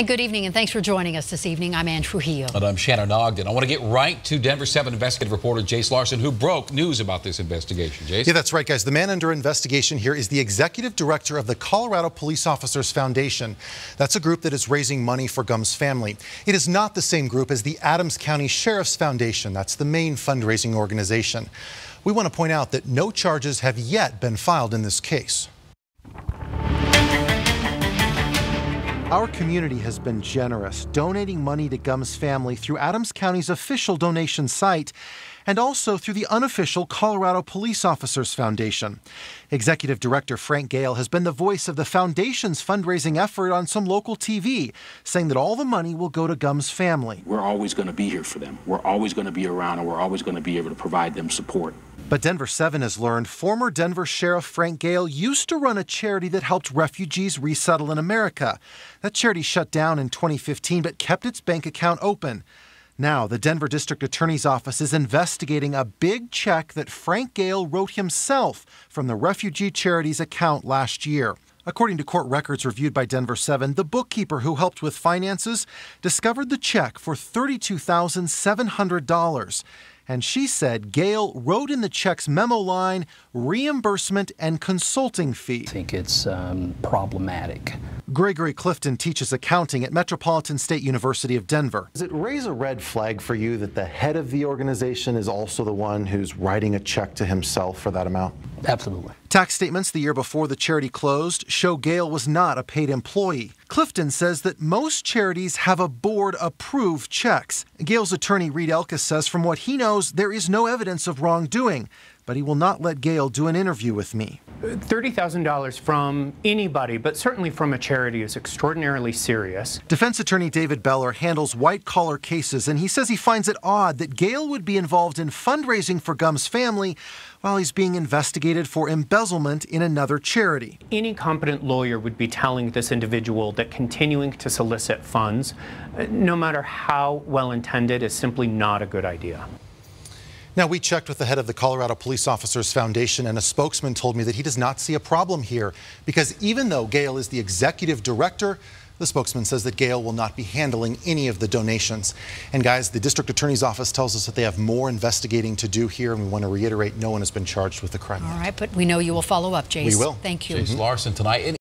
And good evening, and thanks for joining us this evening. I'm Andrew Hill. And I'm Shannon Ogden. I want to get right to Denver 7 investigative reporter Jace Larson, who broke news about this investigation. Jace? Yeah, that's right, guys. The man under investigation here is the executive director of the Colorado Police Officers Foundation. That's a group that is raising money for Gum's family. It is not the same group as the Adams County Sheriff's Foundation. That's the main fundraising organization. We want to point out that no charges have yet been filed in this case. Our community has been generous, donating money to Gum's family through Adams County's official donation site and also through the unofficial Colorado Police Officers Foundation. Executive Director Frank Gale has been the voice of the foundation's fundraising effort on some local TV, saying that all the money will go to Gum's family. We're always going to be here for them. We're always going to be around, and we're always going to be able to provide them support. But Denver 7 has learned former Denver Sheriff Frank Gale used to run a charity that helped refugees resettle in America. That charity shut down in 2015 but kept its bank account open. Now the Denver District Attorney's Office is investigating a big check that Frank Gale wrote himself from the refugee charity's account last year. According to court records reviewed by Denver 7, the bookkeeper who helped with finances discovered the check for $32,700. And she said Gale wrote in the check's memo line, reimbursement and consulting fee. I think it's problematic. Gregory Clifton teaches accounting at Metropolitan State University of Denver. Does it raise a red flag for you that the head of the organization is also the one who's writing a check to himself for that amount? Absolutely. Tax statements the year before the charity closed show Gale was not a paid employee. Clifton says that most charities have a board-approved checks. Gale's attorney Reed Elkas says from what he knows, there is no evidence of wrongdoing, but he will not let Gale do an interview with me. $30,000 from anybody, but certainly from a charity, is extraordinarily serious. Defense attorney David Beller handles white-collar cases, and he says he finds it odd that Gale would be involved in fundraising for Gum's family while he's being investigated for embezzlement in another charity. Any competent lawyer would be telling this individual that continuing to solicit funds, no matter how well-intended, is simply not a good idea. Now, we checked with the head of the Colorado Police Officers Foundation, and a spokesman told me that he does not see a problem here because even though Gale is the executive director, the spokesman says that Gale will not be handling any of the donations. And guys, the district attorney's office tells us that they have more investigating to do here, and we want to reiterate no one has been charged with the crime. All right, but we know you will follow up, Jace. We will. Thank you. Jace Larson tonight.